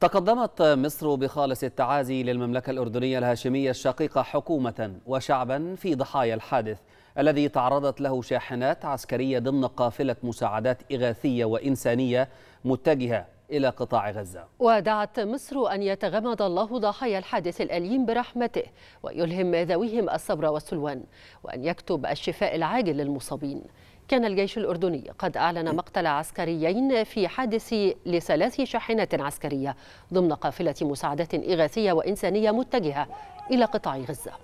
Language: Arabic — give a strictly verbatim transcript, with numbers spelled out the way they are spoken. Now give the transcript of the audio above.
تقدمت مصر بخالص التعازي للمملكة الأردنية الهاشمية الشقيقة حكومة وشعبا في ضحايا الحادث الذي تعرضت له شاحنات عسكرية ضمن قافلة مساعدات إغاثية وإنسانية متجهة إلى قطاع غزة. ودعت مصر أن يتغمد الله ضحايا الحادث الأليم برحمته ويلهم ذويهم الصبر والسلوان وأن يكتب الشفاء العاجل للمصابين. كان الجيش الأردني قد أعلن مقتل عسكريين في حادث لثلاث شاحنات عسكرية ضمن قافلة مساعدات إغاثية وإنسانية متجهة إلى قطاع غزة.